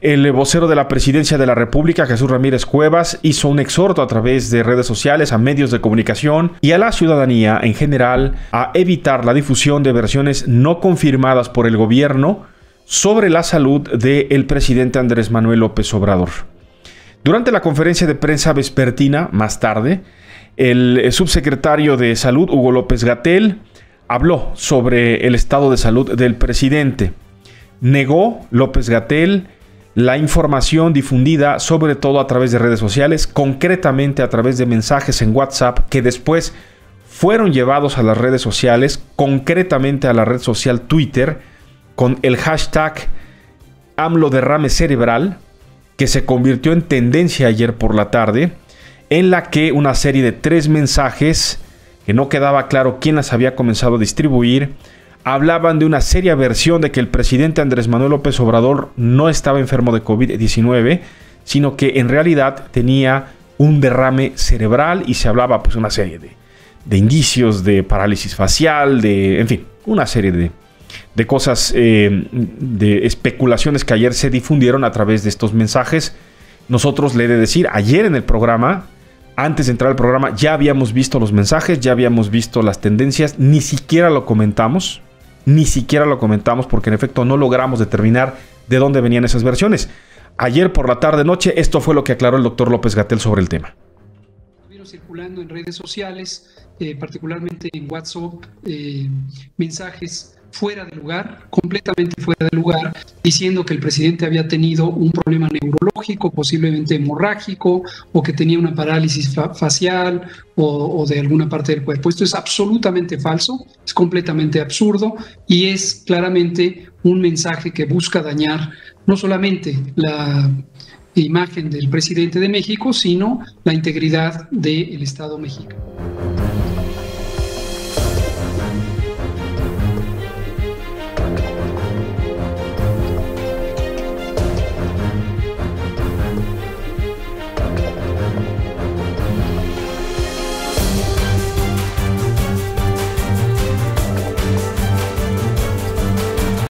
El vocero de la Presidencia de la República, Jesús Ramírez Cuevas, hizo un exhorto a través de redes sociales, a medios de comunicación y a la ciudadanía en general a evitar la difusión de versiones no confirmadas por el gobierno sobre la salud del presidente Andrés Manuel López Obrador. Durante la conferencia de prensa vespertina, más tarde, el subsecretario de Salud, Hugo López-Gatell, habló sobre el estado de salud del presidente. Negó López-Gatell la información difundida, sobre todo a través de redes sociales, concretamente a través de mensajes en WhatsApp que después fueron llevados a las redes sociales, concretamente a la red social Twitter, con el hashtag AMLO derrame cerebral, que se convirtió en tendencia ayer por la tarde, en la que una serie de 3 mensajes, que no quedaba claro quién las había comenzado a distribuir, hablaban de una seria versión de que el presidente Andrés Manuel López Obrador no estaba enfermo de COVID-19, sino que en realidad tenía un derrame cerebral y se hablaba pues una serie de indicios de parálisis facial, en fin, una serie de cosas, de especulaciones que ayer se difundieron a través de estos mensajes. Nosotros, le he de decir, ayer en el programa, antes de entrar al programa, ya habíamos visto los mensajes, ya habíamos visto las tendencias, ni siquiera lo comentamos. Ni siquiera lo comentamos porque en efecto no logramos determinar de dónde venían esas versiones. Ayer por la tarde-noche esto fue lo que aclaró el doctor López-Gatell sobre el tema. Estuvieron circulando en redes sociales, particularmente en WhatsApp, mensajes fuera de lugar, completamente fuera de lugar, diciendo que el presidente había tenido un problema neurológico, posiblemente hemorrágico, o que tenía una parálisis facial o de alguna parte del cuerpo. Esto es absolutamente falso, es completamente absurdo y es claramente un mensaje que busca dañar no solamente la imagen del presidente de México, sino la integridad del Estado mexicano.